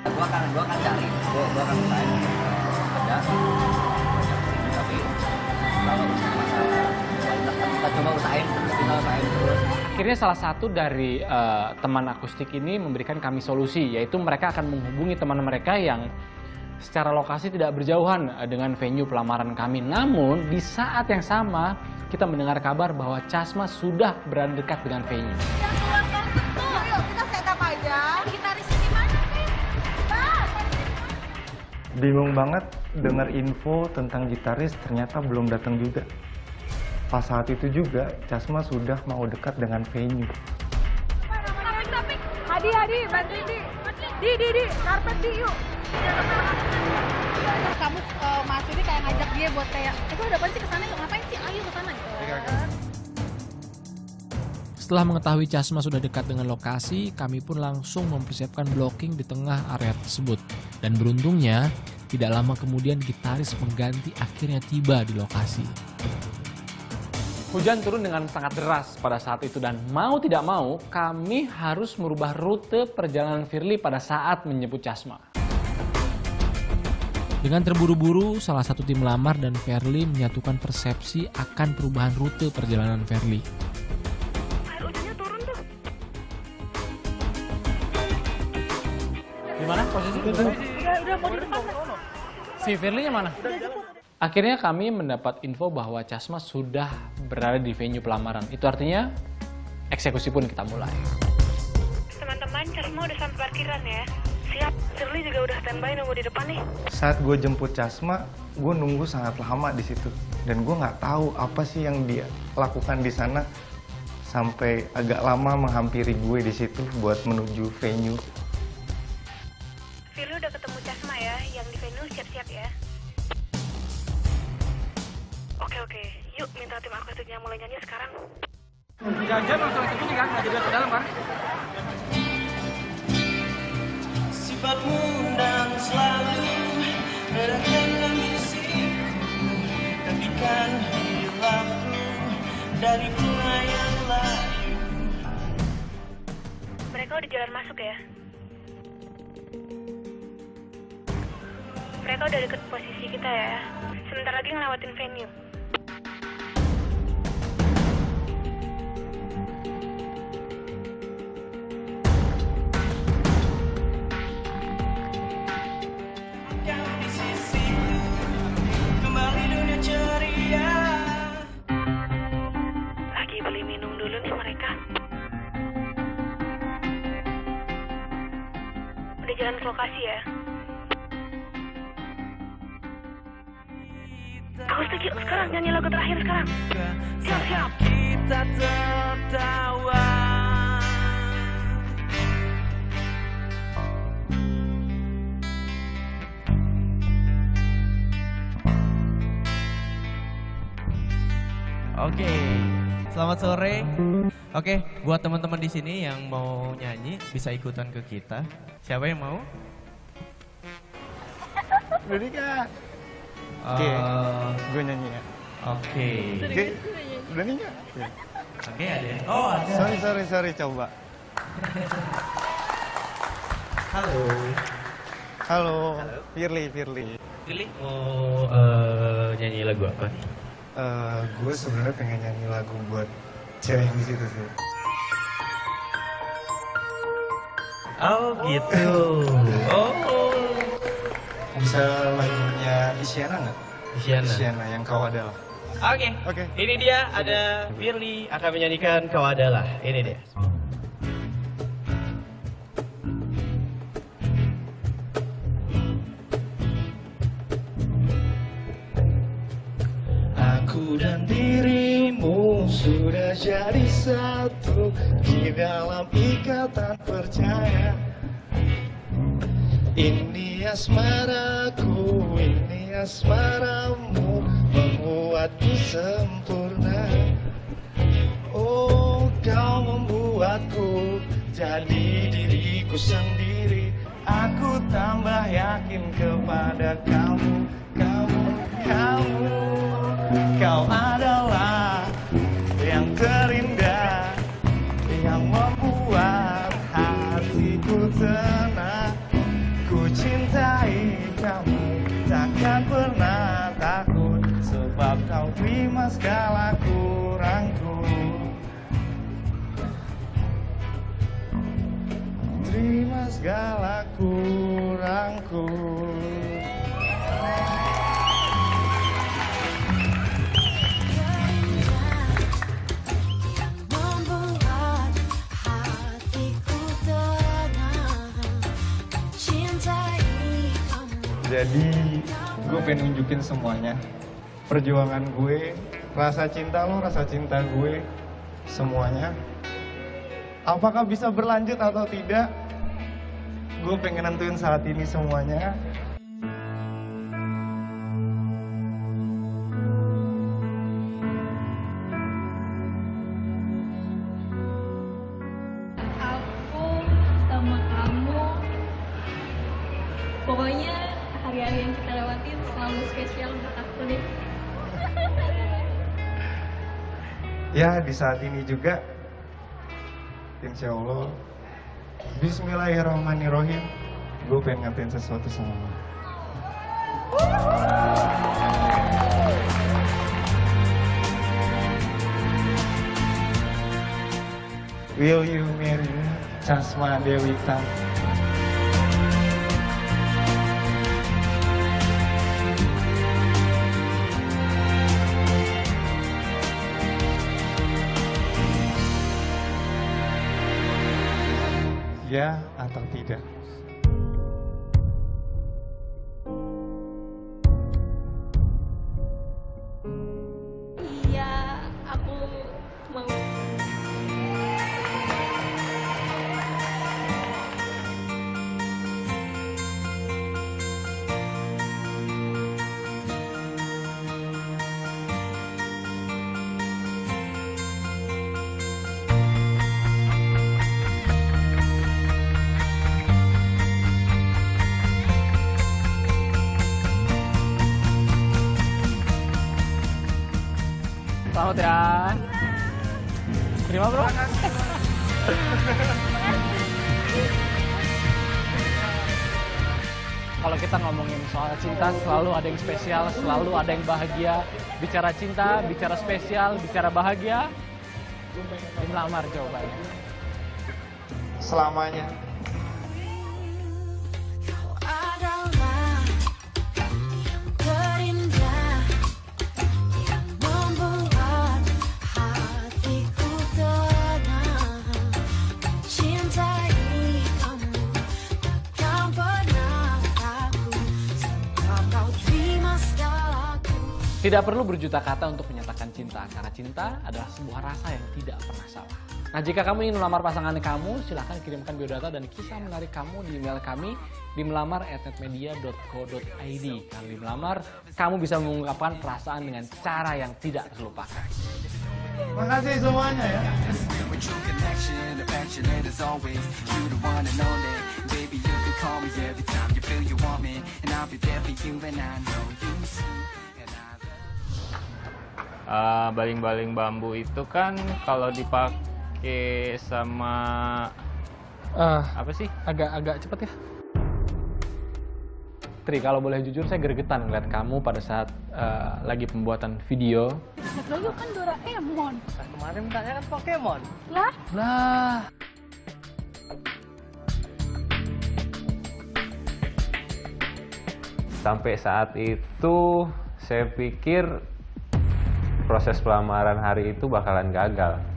Gua akan cari, gua akan usahain ada banyak sih, tapi kalau masalah kualitas kita coba usahain terus. Akhirnya salah satu dari teman akustik ini memberikan kami solusi, yaitu mereka akan menghubungi teman mereka yang secara lokasi tidak berjauhan dengan venue pelamaran kami. Namun di saat yang sama kita mendengar kabar bahwa Chasma sudah berada dekat dengan venue. Kita set up aja. Bingung banget dengar info tentang gitaris ternyata belum datang juga. Pas saat itu juga Chasma sudah mau dekat dengan venue. Tapi Hadi bantuin di karpet di yuk. Kamu Mas ini kayak ngajak dia buat kayak, itu udah pasti kesana yuk, ngapain sih, ayo kesana gitu. Setelah mengetahui Chasma sudah dekat dengan lokasi, kami pun langsung mempersiapkan blocking di tengah area tersebut. Dan beruntungnya, tidak lama kemudian gitaris pengganti akhirnya tiba di lokasi. Hujan turun dengan sangat deras pada saat itu dan mau tidak mau kami harus merubah rute perjalanan Ferly pada saat menjemput Chasma. Dengan terburu-buru, salah satu tim Melamar dan Ferly menyatukan persepsi akan perubahan rute perjalanan Ferly. Mana posisi itu? Udah mau di depan. Si Ferly-nya mana? Akhirnya kami mendapat info bahwa Chasma sudah berada di venue pelamaran. Itu artinya eksekusi pun kita mulai. Teman-teman, Chasma udah sampai parkiran ya. Siap, Ferly juga udah standby nunggu di depan nih. Saat gue jemput Chasma, gue nunggu sangat lama di situ. Dan gue nggak tahu apa sih yang dia lakukan di sana sampai agak lama menghampiri gue di situ buat menuju venue. Udah ketemu Chasma ya, yang di venue siap-siap ya. Oke, yuk minta tim akustiknya mulai nyanyi sekarang. Jangan langsung segini kan, nggak jadi ke dalam kan? Sifatmu dan selalu merencana misiku, tepikan hilangku dari bunga yang layu. Mereka udah jalan masuk ya? Mereka udah deket posisi kita ya. Sebentar lagi ngelewatin venue. Kembali dunia ceria. Lagi beli minum dulu nih mereka. Udah jalan ke lokasi ya. Yuk sekarang nyanyi lagu terakhir sekarang. Siap-siap. Kita tertawa. Oke, selamat sore. Oke, buat teman-teman di sini yang mau nyanyi bisa ikutan ke kita. Siapa yang mau? Rika. Oke, gue nyanyi ya. Oke. Udah nyanyi gak? Oke, ada ya? Oh, ada. Sorry, coba. Halo. Firly, mau nyanyi lagu apa nih? Gue sebenarnya pengen nyanyi lagu buat cewek yang di situ sih. Oh, gitu. Oh. Bisa lagunya Siana nggak? Siana yang Kau Adalah. Oke. Ini dia ada Ferly akan menyanyikan Kau Adalah. Ini dia. Aku dan dirimu sudah jadi satu di dalam ikatan percaya. Ini asmaraku, ini asmaramu, membuatku sempurna. Oh, kau membuatku jadi diriku sendiri. Aku tambah yakin kepada kamu. Kau adalah yang terindah, yang membuat hatiku tenang. segala kurangku. Jadi gue pengen nunjukin semuanya, perjuangan gue, rasa cinta lo, rasa cinta gue, semuanya. Apakah bisa berlanjut atau tidak, gue pengen nentuin saat ini semuanya. Aku sama kamu, pokoknya hari-hari yang kita lewatin selalu spesial buat aku deh. Ya, di saat ini juga, insya Allah, bismillahirrahmanirrahim, gue pengen ngatain sesuatu sama lo. Will you marry me, Chasma Dewita? Ya atau tidak? Iya, aku mau. Udah. Terima bro. Kalau kita ngomongin soal cinta, selalu ada yang spesial, selalu ada yang bahagia. Bicara cinta, bicara spesial, bicara bahagia, di Melamar jawabannya. Selamanya. Tidak perlu berjuta kata untuk menyatakan cinta, karena cinta adalah sebuah rasa yang tidak pernah salah. Nah, jika kamu ingin melamar pasangan kamu, silahkan kirimkan biodata dan kisah menarik kamu di email kami di melamar@netmedia.co.id. Kalau di Melamar, kamu bisa mengungkapkan perasaan dengan cara yang tidak terlupakan. Terima kasih semuanya ya. Baling-baling bambu itu kan kalau dipakai sama apa sih? Agak cepet ya. Tri, kalau boleh jujur saya gregetan ngeliat kamu pada saat lagi pembuatan video. Lalu kan Doraemon. Nah, kemarin mintanya kan Pokemon. Lah. Sampai saat itu saya pikir proses pelamaran hari itu bakalan gagal.